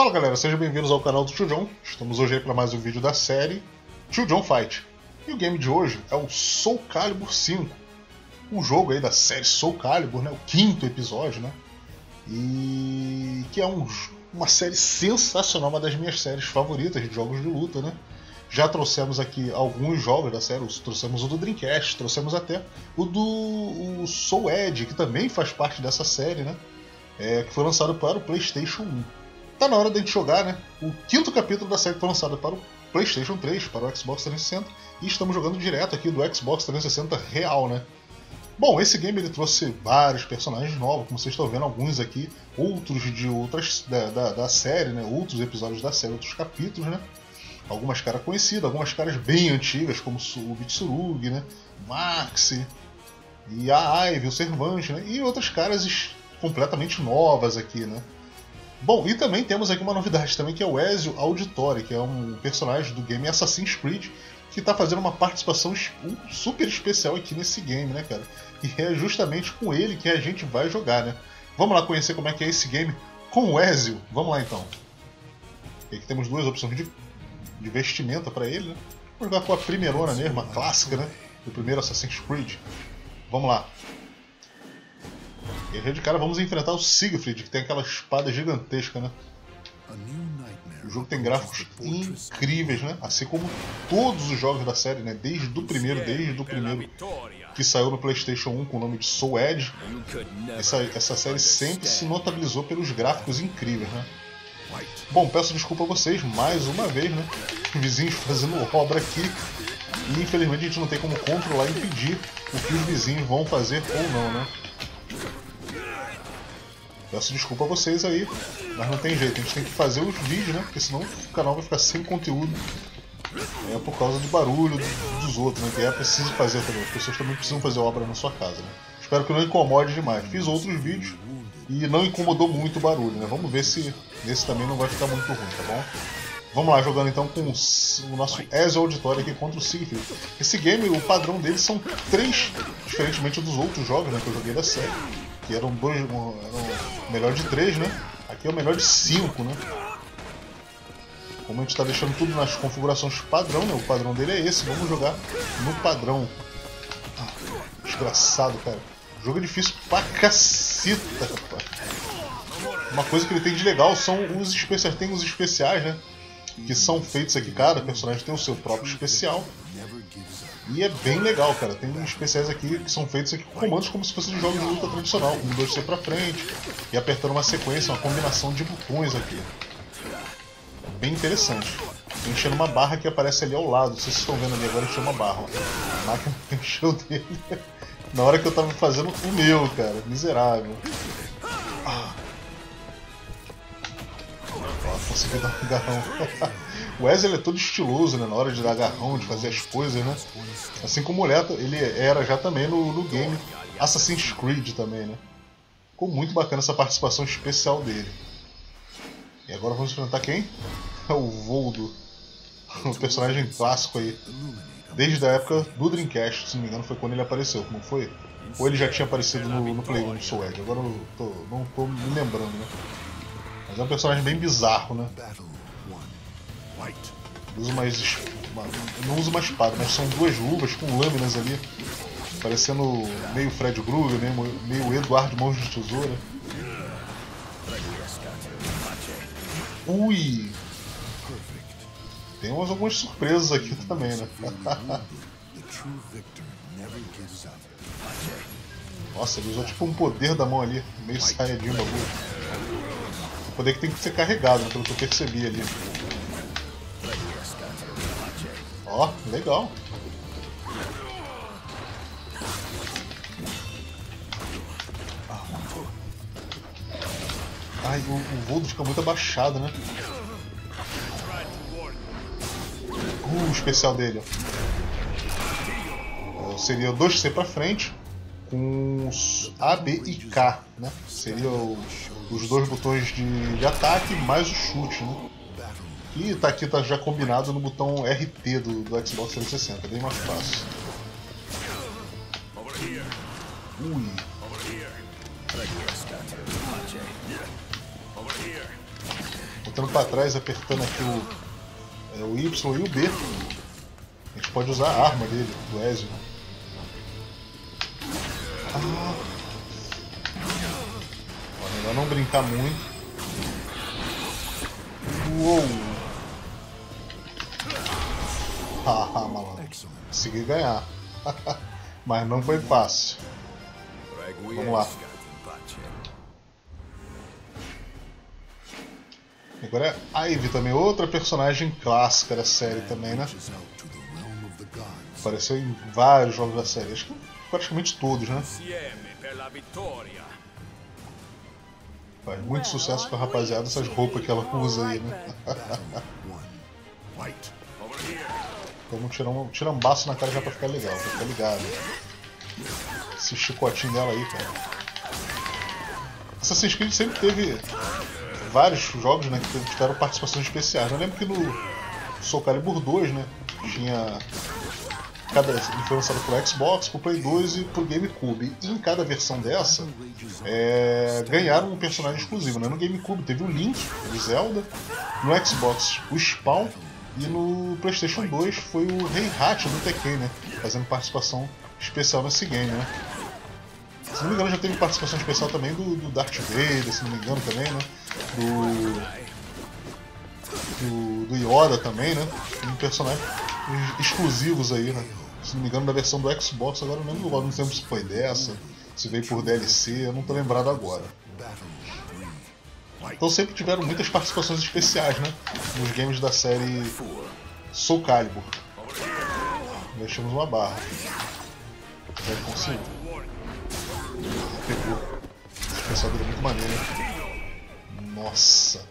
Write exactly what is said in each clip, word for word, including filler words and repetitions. Fala galera, sejam bem-vindos ao canal do Tio John. Estamos hoje aí para mais um vídeo da série Tio John Fight. E o game de hoje é o Soul Calibur V, um jogo aí da série Soul Calibur, né? O quinto episódio, né? E que é um, uma série sensacional, uma das minhas séries favoritas de jogos de luta, né? Já trouxemos aqui alguns jogos da série, trouxemos o do Dreamcast, trouxemos até o do o Soul Edge, que também faz parte dessa série, né? É, que foi lançado para o PlayStation um. Tá na hora da gente jogar, né? O quinto capítulo da série foi lançado para o PlayStation três, para o Xbox trezentos e sessenta, e estamos jogando direto aqui do Xbox trezentos e sessenta real, né? Bom, esse game ele trouxe vários personagens novos, como vocês estão vendo, alguns aqui, outros de outras da, da, da série, né? Outros episódios da série, outros capítulos, né? Algumas caras conhecidas, algumas caras bem antigas, como o Mitsurugi, né? Max, e a Ivy, o Servante, né? E outras caras completamente novas aqui, né? Bom, e também temos aqui uma novidade também, que é o Ezio Auditore, que é um personagem do game Assassin's Creed, que está fazendo uma participação super especial aqui nesse game, né, cara? E é justamente com ele que a gente vai jogar, né? Vamos lá conhecer como é que é esse game com o Ezio. Vamos lá, então. E aqui temos duas opções de... de vestimenta pra ele, né? Vou jogar com a primeirona mesmo, a clássica, né? Do primeiro Assassin's Creed. Vamos lá. E aí de cara vamos enfrentar o Siegfried, que tem aquela espada gigantesca, né? O jogo tem gráficos incríveis, né? Assim como todos os jogos da série, né? Desde o primeiro, desde o primeiro que saiu no PlayStation um com o nome de Soul Edge. Essa, essa série sempre se notabilizou pelos gráficos incríveis, né? Bom, peço desculpa a vocês mais uma vez, né? Vizinhos fazendo obra aqui. E infelizmente a gente não tem como controlar e impedir o que os vizinhos vão fazer ou não, né? Peço desculpa a vocês aí, mas não tem jeito, a gente tem que fazer os vídeos, né? Porque senão o canal vai ficar sem conteúdo. É por causa do barulho dos outros, né? Que é preciso fazer também. As pessoas também precisam fazer obra na sua casa, né? Espero que não incomode demais. Fiz outros vídeos e não incomodou muito o barulho, né? Vamos ver se esse também não vai ficar muito ruim, tá bom? Vamos lá, jogando então com o nosso Ezio Auditore aqui contra o Siegfried. Esse game, o padrão dele são três, diferentemente dos outros jogos, né, que eu joguei da série, que eram dois, um, era o melhor de três, né? Aqui é o melhor de cinco, né? Como a gente está deixando tudo nas configurações padrão, né? O padrão dele é esse, vamos jogar no padrão. Desgraçado, cara. O jogo é difícil pra caceta, rapaz. Uma coisa que ele tem de legal são os especiais. Tem os especiais, né? Que são feitos aqui, cada personagem tem o seu próprio especial. E é bem legal, cara. Tem especiais aqui que são feitos aqui com comandos como se fosse de jogo de luta tradicional. Um, dois, três pra frente. E apertando uma sequência, uma combinação de botões aqui. Bem interessante. Enchendo uma barra que aparece ali ao lado. Não sei se vocês estão vendo ali agora, encheu uma barra. Ó. A máquina encheu dele. Na hora que eu tava fazendo o meu, cara. Miserável. Ah. Ah, consegui dar um agarrão. O Ezio é todo estiloso, né? Na hora de dar agarrão, de fazer as coisas, né? Assim como o Leto, ele era já também no, no game Assassin's Creed também, né? Ficou muito bacana essa participação especial dele. E agora vamos enfrentar quem? É o Voldo. Um personagem clássico aí. Desde a época do Dreamcast, se não me engano, foi quando ele apareceu, não foi? Ou ele já tinha aparecido no, no Play um do Soul Edge, agora eu tô, não tô me lembrando, né? Mas é um personagem bem bizarro, né? Usa mais, uma, não usa uma espada, mas são duas luvas com lâminas ali, parecendo meio Fred Krueger, meio, meio Eduardo Mãos de Tesoura. Ui! Tem umas, algumas surpresas aqui também, né? Nossa, ele usou tipo um poder da mão ali, meio saiyajin, bagulho. O poder que tem que ser carregado, né, pelo que eu percebi ali. Ó, legal. Ai, o, o Voldo fica muito abaixado, né? Uh, o especial dele, ó. Seria o dois C pra frente, com os A, B e K, né? Seria o, os dois botões de, de ataque mais o chute, né? E tá aqui, tá já combinado no botão R T do, do Xbox trezentos e sessenta, bem mais fácil. Ui. voltando para trás, apertando aqui o, é, o Y e o B, a gente pode usar a arma dele, do Ezio. Ah. Ó, melhor não brincar muito. Uou! Haha, malandro. Consegui ganhar. Mas não foi fácil. Vamos lá. Agora é Ivy também, outra personagem clássica da série também, né? Apareceu em vários jogos da série, acho que praticamente todos, né? Faz muito sucesso com a rapaziada, essas roupas que ela usa aí, né? Vamos tirar um, tirar um baço na cara já pra ficar legal, pra ficar ligado. Esse chicotinho dela aí, cara. Assassin's Creed sempre teve vários jogos, né, que tiveram participações especiais. Eu lembro que no Soul Calibur dois, né, tinha... Cada, ele foi lançado pro Xbox, pro Play dois e pro GameCube. E em cada versão dessa, é, ganharam um personagem exclusivo, né? No GameCube teve o Link, o Zelda, no Xbox o Spawn e no PlayStation dois foi o Rei Hat do Tekken, né? Fazendo participação especial nesse game, né? Se não me engano já teve participação especial também do, do Darth Vader, se não me engano também, né? Do... Do, do Yoda também, né? Um personagem exclusivos aí, né? Se não me engano, da versão do Xbox, agora eu não lembro, não lembro se foi dessa, se veio por D L C, eu não tô lembrado agora. Então sempre tiveram muitas participações especiais, né? Nos games da série Soul Calibur. Mexemos uma barra. Já consigo. Pegou. Esse pensador é muito maneiro, hein? Nossa!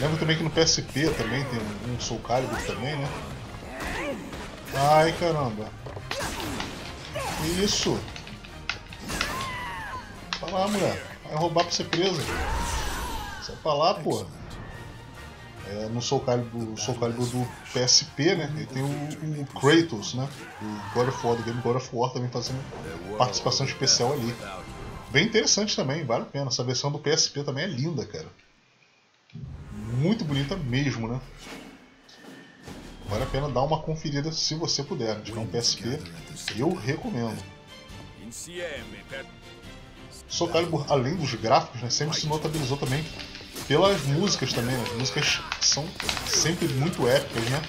Lembro também que no P S P também tem um Soul Calibur também, né? Ai, caramba! Isso! Vai lá, mulher! Vai roubar pra ser presa! Sai pra lá, pô! É, no Soul Calibur, Soul Calibur do P S P, né? E tem o, o Kratos, né? O God of War, do game God of War também fazendo participação especial ali. Bem interessante também, vale a pena. Essa versão do P S P também é linda, cara. Muito bonita mesmo, né? Vale a pena dar uma conferida se você puder. Tiver um P S P, eu recomendo. Soul Calibur, além dos gráficos, né, sempre se notabilizou também pelas músicas também. Né? As músicas são sempre muito épicas, né?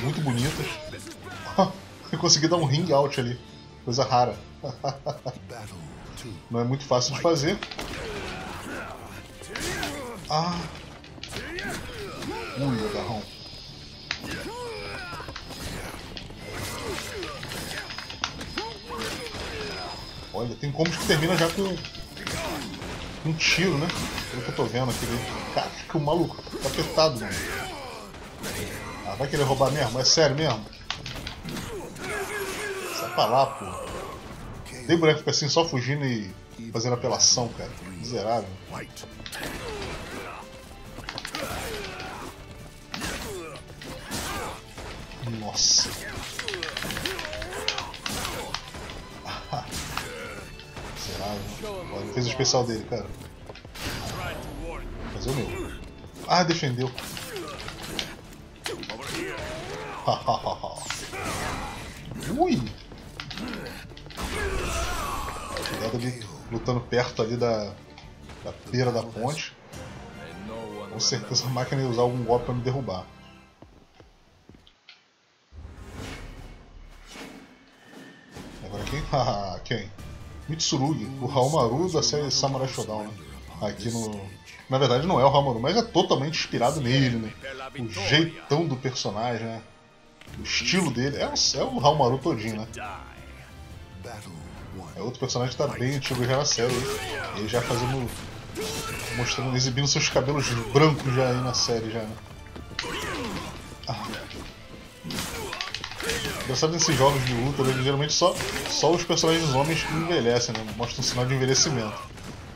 Muito bonitas. Eu consegui dar um ring out ali. Coisa rara. Não é muito fácil de fazer. Ah! Ui, agarrão. Olha, tem combos que termina já com um tiro, né? Pelo que eu tô vendo aqui. Caraca, o maluco tá apertado, mano. Ah, vai querer roubar mesmo? É sério mesmo? Sai pra lá, pô. Dei boneco assim só fugindo e fazendo apelação, cara. Miserável. Nossa. Será? Olha a defesa especial dele, cara. Mas o meu. Ah, defendeu. Ui! Cuidado ali, lutando perto ali da, da beira da ponte. Com certeza a máquina ia usar algum golpe pra me derrubar. Haha, quem? Mitsurugi, o Haomaru da série Samurai Shodown, né? Aqui no... Na verdade não é o Haomaru, mas é totalmente inspirado nele, né? O jeitão do personagem, né? O estilo dele, é o, é o Haomaru todinho, né? É outro personagem que tá bem antigo já na série, né? Ele já fazendo... Mostrando, exibindo seus cabelos brancos já aí na série, já, né? Ah. Engraçado nesses jogos de luta, né? Geralmente só, só os personagens homens envelhecem, né? Mostram um sinal de envelhecimento.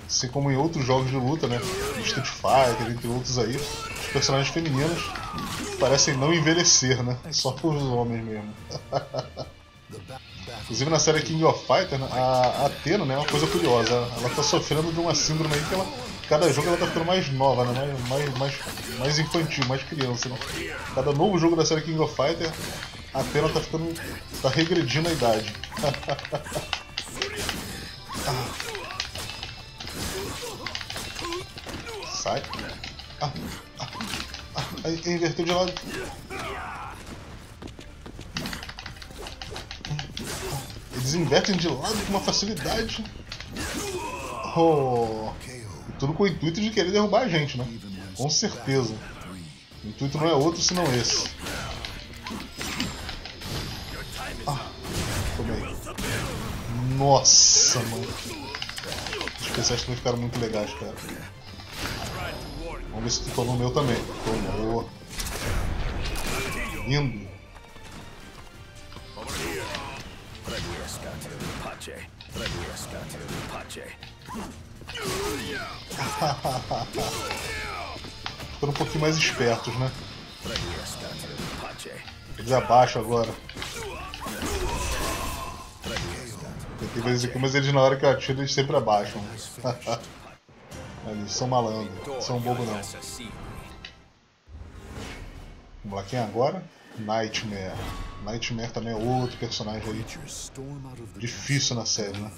Assim como em outros jogos de luta, né? Street Fighter, entre outros aí, os personagens femininos parecem não envelhecer, né? Só os homens mesmo. Inclusive na série King of Fighters, a Atena, né? É uma coisa curiosa. Ela tá sofrendo de uma síndrome aí que ela cada jogo ela tá ficando mais nova, né? mais, mais, mais, mais infantil, mais criança, né? Cada novo jogo da série King of Fighters, a Atena tá ficando, tá regredindo a idade. Sai. Ah, ah, ah, inverteu de lado. Eles invertem de lado com uma facilidade. Oh, tudo com o intuito de querer derrubar a gente, né? Com certeza. O intuito não é outro senão esse. Ah, tomei. Nossa, mano. Os especiais também ficaram muito legais, cara. Vamos ver se tu tomou o meu também. Tomou. Lindo. Ficando um pouquinho mais espertos, né? Eles abaixam agora. Tentei fazer isso aqui, mas eles na hora que eu atiro eles sempre abaixam. Eles são malandros, não são bobo não. Vamos lá, quem é agora? Nightmare. Nightmare também é outro personagem aí difícil na série, né?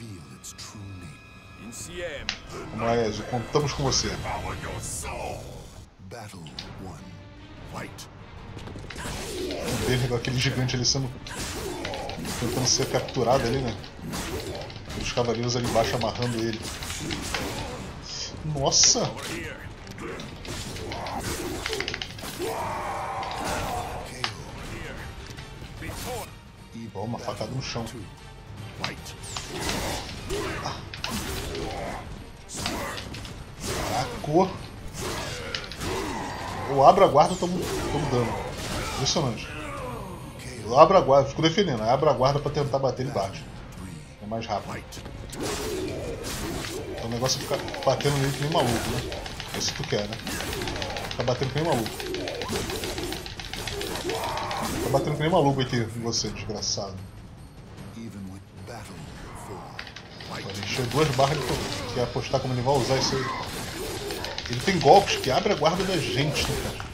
Vamos lá, Ezio, contamos com você. Bem legal aquele gigante ali sendo... tentando ser capturado ali, né? Os cavaleiros ali embaixo amarrando ele. Nossa! Ó, uma facada no chão. Caraca! Eu abro a guarda e tomo, tomo dano. Impressionante. Eu abro a guarda, fico defendendo. Eu abro a guarda pra tentar bater e bate. É mais rápido. Então o negócio é ficar batendo nele que nem maluco, né? É isso que tu quer, né? Ficar batendo que nem maluco. Tá batendo que nem maluco aqui em você, desgraçado. Encheu duas barras de fogo. Quer apostar como ele vai usar isso aí? Ele tem golpes que abre a guarda da gente, né, cara?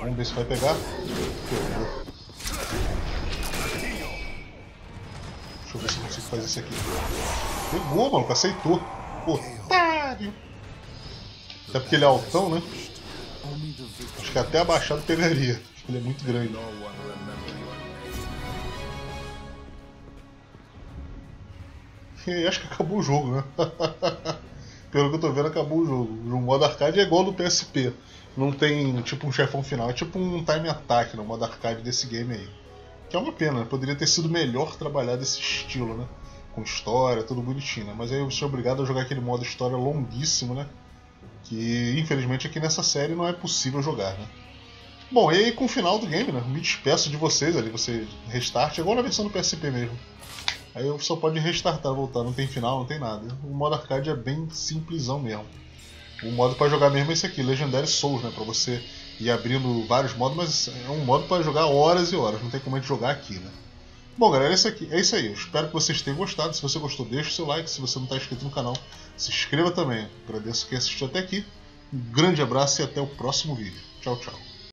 Vamos ver se vai pegar. Pegou. Deixa eu ver se eu consigo fazer isso aqui. Pegou, mano, aceitou. Otário. Até porque ele é altão, né? Acho que até abaixado pegaria. Ele é muito grande. E acho que acabou o jogo, né? Pelo que eu tô vendo, acabou o jogo. O modo arcade é igual ao do P S P. Não tem tipo um chefão final. É tipo um time attack no modo arcade desse game aí. Que é uma pena, né? Poderia ter sido melhor trabalhado esse estilo, né? Com história, tudo bonitinho, né? Mas aí eu sou obrigado a jogar aquele modo história longuíssimo, né? Que infelizmente aqui nessa série não é possível jogar, né? Bom, e aí com o final do game, né? Me despeço de vocês ali, você restart, é igual na versão do P S P mesmo. Aí eu só pode restartar, voltar, não tem final, não tem nada. O modo arcade é bem simplesão mesmo. O modo para jogar mesmo é esse aqui, Legendary Souls, né? Pra você ir abrindo vários modos, mas é um modo para jogar horas e horas, não tem como a gente jogar aqui, né? Bom, galera, é isso, aqui, é isso aí. Eu espero que vocês tenham gostado. Se você gostou, deixa o seu like. Se você não está inscrito no canal, se inscreva também. Agradeço quem assistiu até aqui. Um grande abraço e até o próximo vídeo. Tchau, tchau.